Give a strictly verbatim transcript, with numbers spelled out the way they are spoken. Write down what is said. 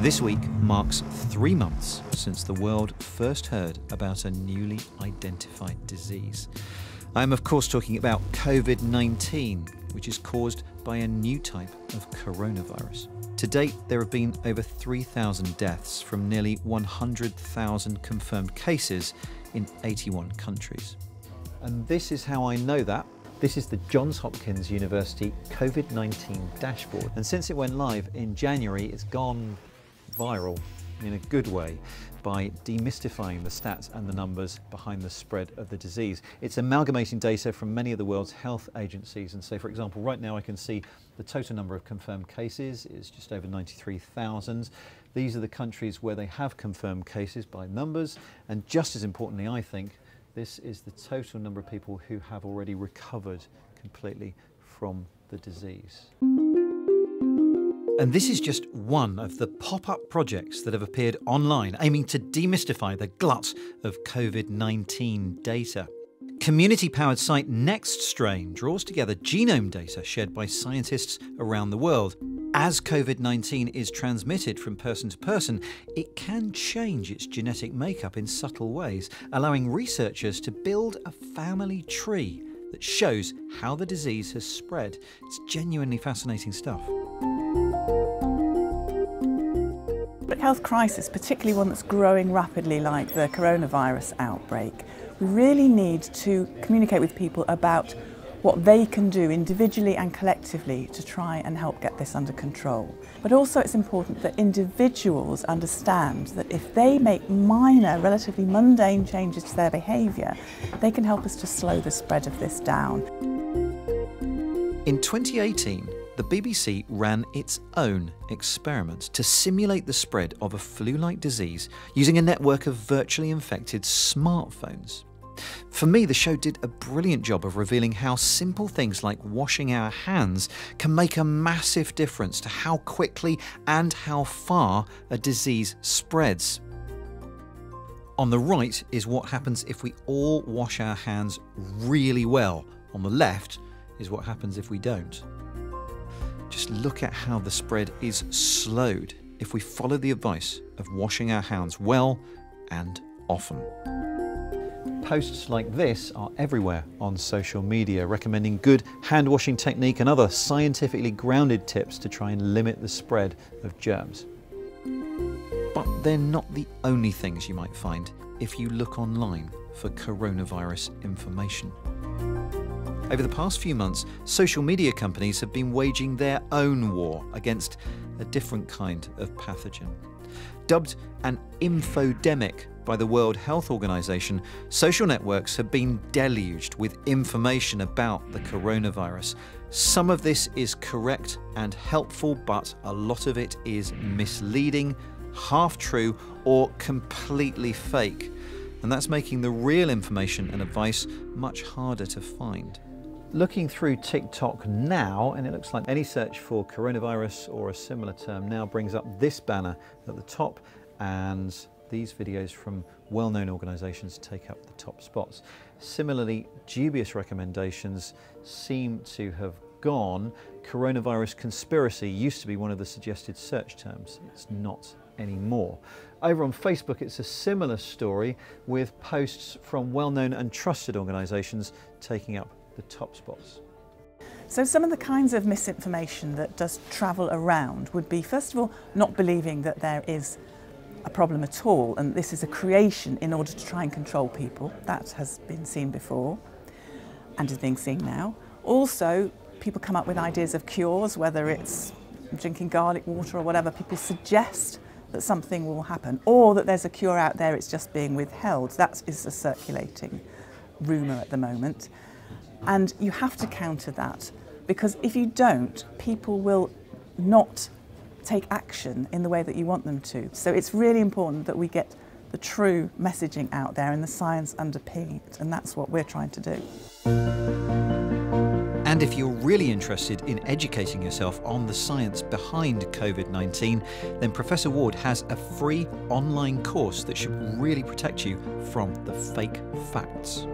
This week marks three months since the world first heard about a newly identified disease. I am, of course, talking about COVID nineteen, which is caused by a new type of coronavirus. To date, there have been over three thousand deaths from nearly one hundred thousand confirmed cases in eighty-one countries. And this is how I know that. This is the Johns Hopkins University COVID nineteen dashboard. And since it went live in January, it's gone viral in a good way by demystifying the stats and the numbers behind the spread of the disease. It's amalgamating data from many of the world's health agencies. And so, for example, right now I can see the total number of confirmed cases is just over ninety-three thousand. These are the countries where they have confirmed cases by numbers. And just as importantly, I think, this is the total number of people who have already recovered completely from the disease. And this is just one of the pop-up projects that have appeared online, aiming to demystify the glut of COVID nineteen data. Community-powered site Nextstrain draws together genome data shared by scientists around the world. As COVID nineteen is transmitted from person to person, it can change its genetic makeup in subtle ways, allowing researchers to build a family tree that shows how the disease has spread. It's genuinely fascinating stuff. But health crisis, particularly one that's growing rapidly like the coronavirus outbreak, we really need to communicate with people about what they can do individually and collectively to try and help get this under control. But also it's important that individuals understand that if they make minor, relatively mundane changes to their behaviour, they can help us to slow the spread of this down. In twenty eighteen, the B B C ran its own experiment to simulate the spread of a flu-like disease using a network of virtually infected smartphones. For me, the show did a brilliant job of revealing how simple things like washing our hands can make a massive difference to how quickly and how far a disease spreads. On the right is what happens if we all wash our hands really well. On the left is what happens if we don't. Just look at how the spread is slowed if we follow the advice of washing our hands well and often. Posts like this are everywhere on social media, recommending good hand-washing technique and other scientifically grounded tips to try and limit the spread of germs. But they're not the only things you might find if you look online for coronavirus information. Over the past few months, social media companies have been waging their own war against a different kind of pathogen. Dubbed an infodemic by the World Health Organization, social networks have been deluged with information about the coronavirus. Some of this is correct and helpful, but a lot of it is misleading, half-true, or completely fake. And that's making the real information and advice much harder to find. Looking through TikTok now, and it looks like any search for coronavirus or a similar term now brings up this banner at the top, and these videos from well-known organisations take up the top spots. Similarly, dubious recommendations seem to have gone. Coronavirus conspiracy used to be one of the suggested search terms. It's not anymore. Over on Facebook, it's a similar story with posts from well-known and trusted organisations taking up the top spots. So some of the kinds of misinformation that does travel around would be, first of all, not believing that there is a problem at all and this is a creation in order to try and control people. That has been seen before and is being seen now. Also, people come up with ideas of cures, whether it's drinking garlic water or whatever. People suggest that something will happen or that there's a cure out there, it's just being withheld. That is a circulating rumour at the moment. And you have to counter that, because if you don't, people will not take action in the way that you want them to. So it's really important that we get the true messaging out there and the science underpinning it, and that's what we're trying to do. And if you're really interested in educating yourself on the science behind COVID nineteen, then Professor Ward has a free online course that should really protect you from the fake facts.